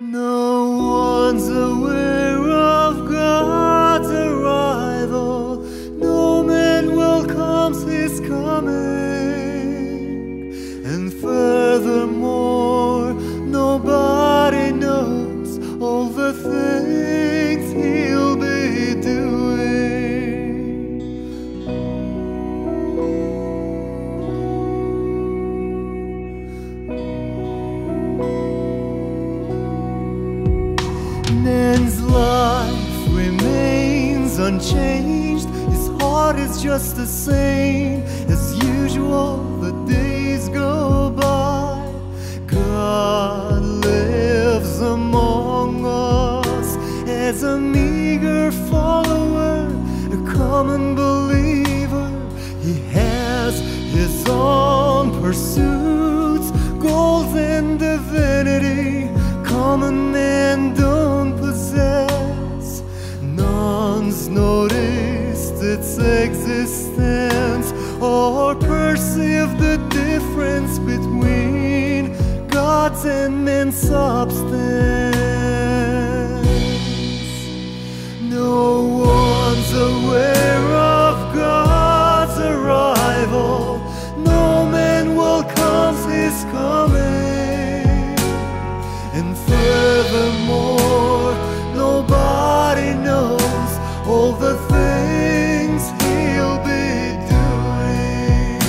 No one's aware of God's arrival. No man welcomes his coming. And furthermore, nobody knows all the things he'll be doing. Man's life remains unchanged. His heart is just the same as usual. The days go by. God lives among us as a meager follower, a common believer. He has his own pursuits, goals and divinity. Common men don't possess. None's noticed its existence or perceived the difference between God's and man's substance. No one's aware of God's arrival. No man welcomes his coming. And furthermore, nobody knows all the things he'll be doing.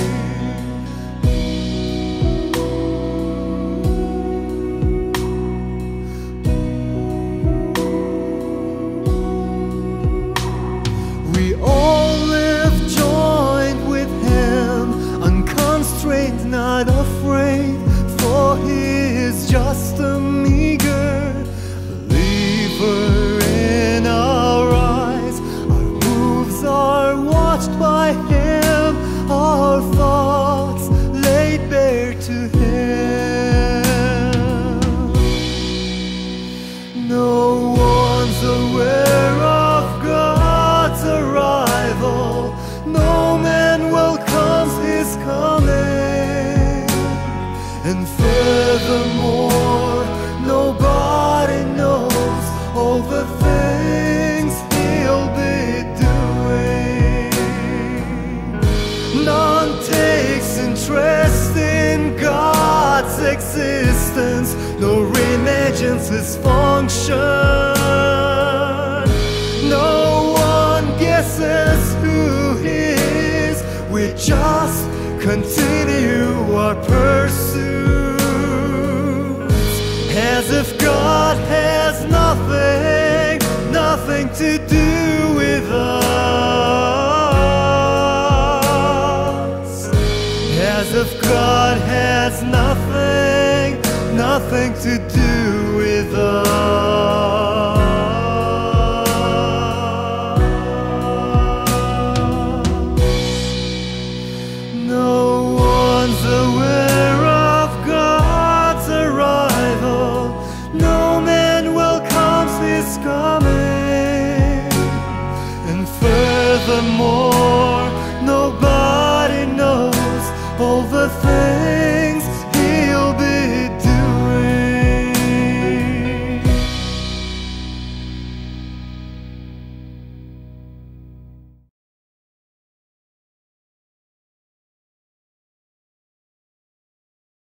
We all live joined with him, unconstrained, not afraid, for he is just a no one's aware of God's arrival. No man welcomes his coming. And furthermore, nobody knows all the things he'll be doing. None takes interest in God's existence, nor imagines his function. No one guesses who he is. We just continue our pursuits, as if God has nothing to do with us. As if God has nothing to do with us. No one's aware of God's arrival. No man welcomes his coming. And furthermore, nobody knows all the things